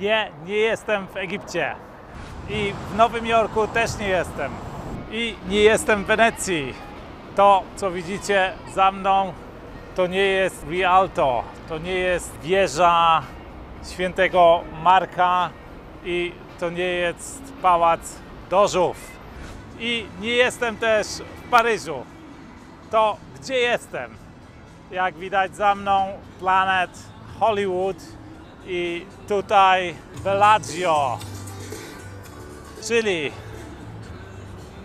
Nie jestem w Egipcie. I w Nowym Jorku też nie jestem. I nie jestem w Wenecji. To, co widzicie za mną, to nie jest Rialto. To nie jest wieża Świętego Marka i to nie jest Pałac Dożów. I nie jestem też w Paryżu. To gdzie jestem? Jak widać za mną Planet Hollywood i tutaj Bellagio. Czyli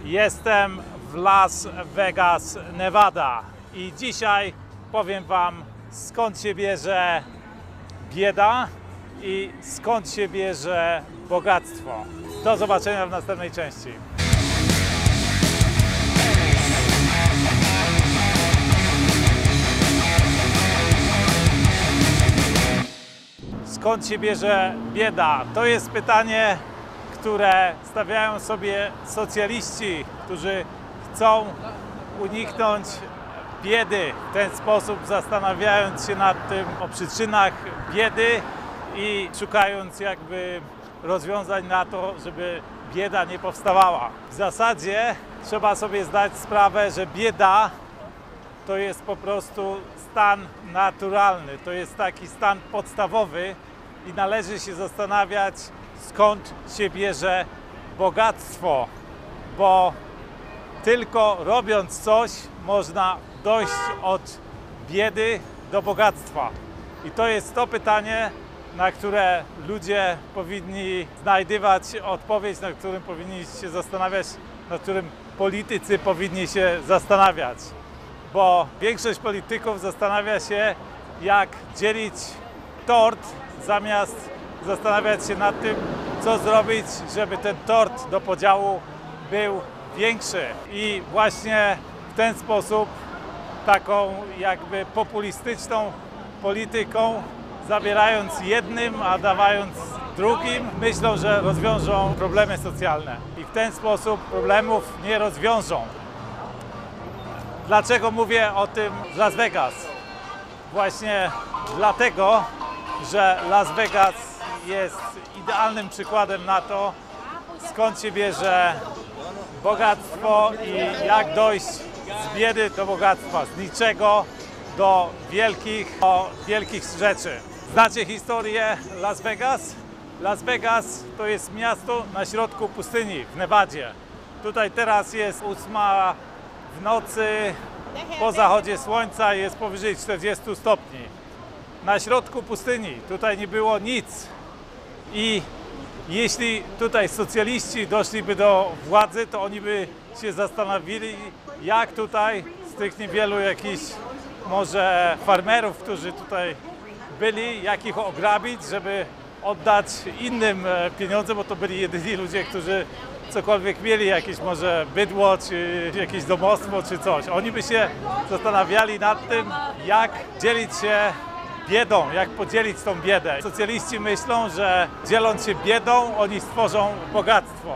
jestem w Las Vegas, Nevada. I dzisiaj powiem wam, skąd się bierze bieda i skąd się bierze bogactwo. Do zobaczenia w następnej części. Skąd się bierze bieda? To jest pytanie, które stawiają sobie socjaliści, którzy chcą uniknąć biedy. W ten sposób zastanawiając się nad tym o przyczynach biedy i szukając jakby rozwiązań na to, żeby bieda nie powstawała. W zasadzie trzeba sobie zdać sprawę, że bieda to jest po prostu stan naturalny, to jest taki stan podstawowy i należy się zastanawiać, skąd się bierze bogactwo, bo tylko robiąc coś można dojść od biedy do bogactwa. I to jest to pytanie, na które ludzie powinni znajdywać odpowiedź, na którym powinni się zastanawiać, na którym politycy powinni się zastanawiać. Bo większość polityków zastanawia się, jak dzielić tort, zamiast zastanawiać się nad tym, co zrobić, żeby ten tort do podziału był większy. I właśnie w ten sposób, taką jakby populistyczną polityką, zabierając jednym, a dawając drugim, myślą, że rozwiążą problemy socjalne. I w ten sposób problemów nie rozwiążą. Dlaczego mówię o tym w Las Vegas? Właśnie dlatego, że Las Vegas jest idealnym przykładem na to, skąd się bierze bogactwo i jak dojść z biedy do bogactwa, z niczego do wielkich rzeczy. Znacie historię Las Vegas? Las Vegas to jest miasto na środku pustyni w Nevadzie. Tutaj teraz jest 8:00 w nocy, po zachodzie słońca, jest powyżej 40 stopni. Na środku pustyni, tutaj nie było nic. I jeśli tutaj socjaliści doszliby do władzy, to oni by się zastanowili, jak tutaj z tych niewielu jakichś może farmerów, którzy tutaj byli, jak ich ograbić, żeby oddać innym pieniądze, bo to byli jedyni ludzie, którzy cokolwiek mieli, jakieś może bydło, czy jakieś domostwo, czy coś. Oni by się zastanawiali nad tym, jak dzielić się biedą, jak podzielić tą biedę. Socjaliści myślą, że dzieląc się biedą, oni stworzą bogactwo.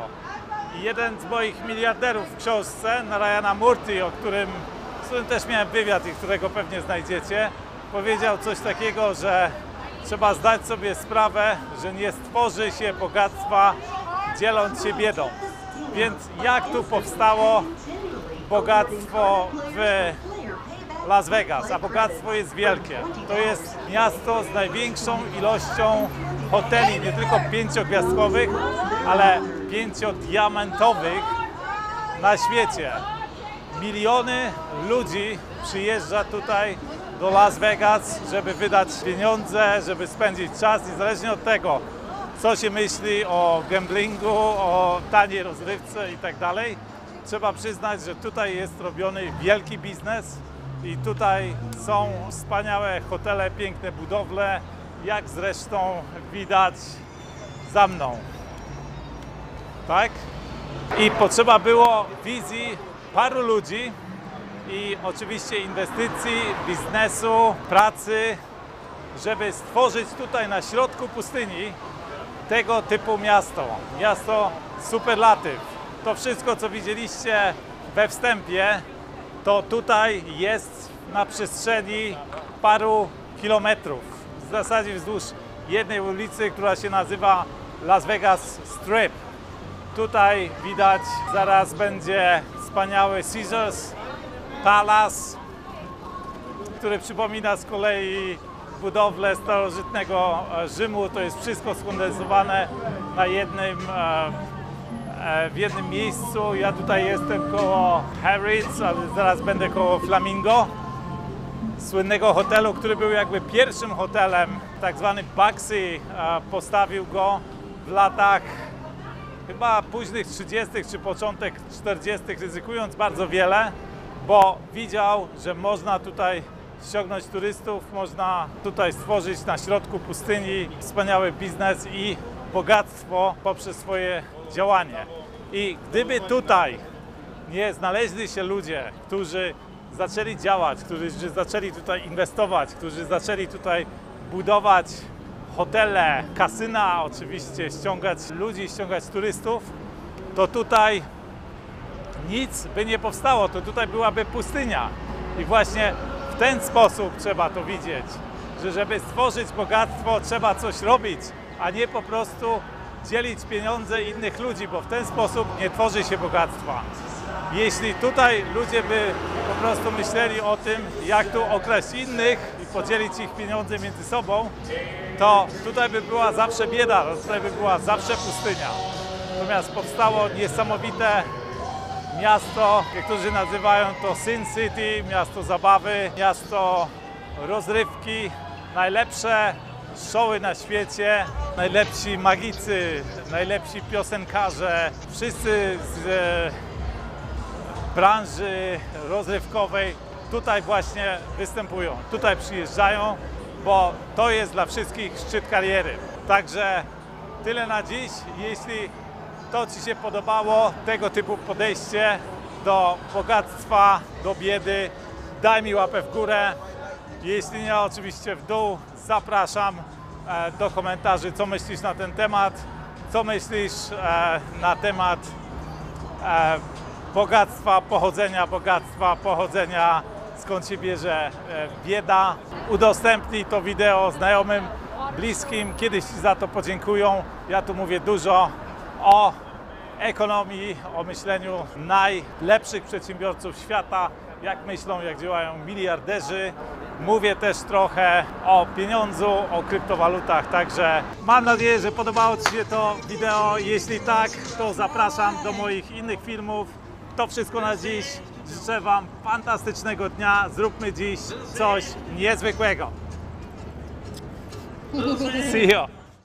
I jeden z moich miliarderów w książce, Narayana Murthy, z którym też miałem wywiad i którego pewnie znajdziecie, powiedział coś takiego, że trzeba zdać sobie sprawę, że nie stworzy się bogactwa, dzieląc się biedą. Więc jak tu powstało bogactwo w Las Vegas? A bogactwo jest wielkie. To jest miasto z największą ilością hoteli, nie tylko 5-gwiazdkowych, ale 5-diamentowych na świecie. Miliony ludzi przyjeżdża tutaj do Las Vegas, żeby wydać pieniądze, żeby spędzić czas, niezależnie od tego, co się myśli o gamblingu, o taniej rozrywce i tak dalej. Trzeba przyznać, że tutaj jest robiony wielki biznes i tutaj są wspaniałe hotele, piękne budowle, jak zresztą widać za mną. Tak? I potrzeba było wizji paru ludzi i oczywiście inwestycji, biznesu, pracy, żeby stworzyć tutaj na środku pustyni tego typu miasto. Miasto superlatyw. To wszystko, co widzieliście we wstępie, to tutaj jest na przestrzeni paru kilometrów. W zasadzie wzdłuż jednej ulicy, która się nazywa Las Vegas Strip. Tutaj widać, zaraz będzie wspaniały Caesars Palace, który przypomina z kolei budowlę starożytnego Rzymu. To jest wszystko skondensowane na w jednym miejscu. Ja tutaj jestem koło Harrods, ale zaraz będę koło Flamingo, słynnego hotelu, który był jakby pierwszym hotelem. Tak zwany Bugsy postawił go w latach chyba późnych 30. czy początek 40. ryzykując bardzo wiele, bo widział, że można tutaj ściągnąć turystów, można tutaj stworzyć na środku pustyni wspaniały biznes i bogactwo poprzez swoje działanie. I gdyby tutaj nie znaleźli się ludzie, którzy zaczęli działać, którzy zaczęli tutaj inwestować, którzy zaczęli tutaj budować hotele, kasyna oczywiście, ściągać ludzi, ściągać turystów, to tutaj nic by nie powstało, to tutaj byłaby pustynia. I właśnie w ten sposób trzeba to widzieć, że żeby stworzyć bogactwo, trzeba coś robić, a nie po prostu dzielić pieniądze innych ludzi, bo w ten sposób nie tworzy się bogactwa. Jeśli tutaj ludzie by po prostu myśleli o tym, jak tu okraść innych i podzielić ich pieniądze między sobą, to tutaj by była zawsze bieda, tutaj by była zawsze pustynia. Natomiast powstało niesamowite miasto, niektórzy nazywają to Sin City, miasto zabawy, miasto rozrywki, najlepsze showy na świecie, najlepsi magicy, najlepsi piosenkarze, wszyscy z branży rozrywkowej tutaj właśnie występują, tutaj przyjeżdżają, bo to jest dla wszystkich szczyt kariery. Także tyle na dziś. Jeśli to Ci się podobało, tego typu podejście do bogactwa, do biedy, daj mi łapę w górę. Jeśli nie, oczywiście w dół. Zapraszam do komentarzy, co myślisz na ten temat, co myślisz na temat bogactwa, pochodzenia, skąd się bierze bieda. Udostępnij to wideo znajomym, bliskim, kiedyś Ci za to podziękują. Ja tu mówię dużo o ekonomii, o myśleniu najlepszych przedsiębiorców świata, jak myślą, jak działają miliarderzy. Mówię też trochę o pieniądzu, o kryptowalutach, także mam nadzieję, że podobało Ci się to wideo. Jeśli tak, to zapraszam do moich innych filmów. To wszystko na dziś. Życzę Wam fantastycznego dnia. Zróbmy dziś coś niezwykłego. See you.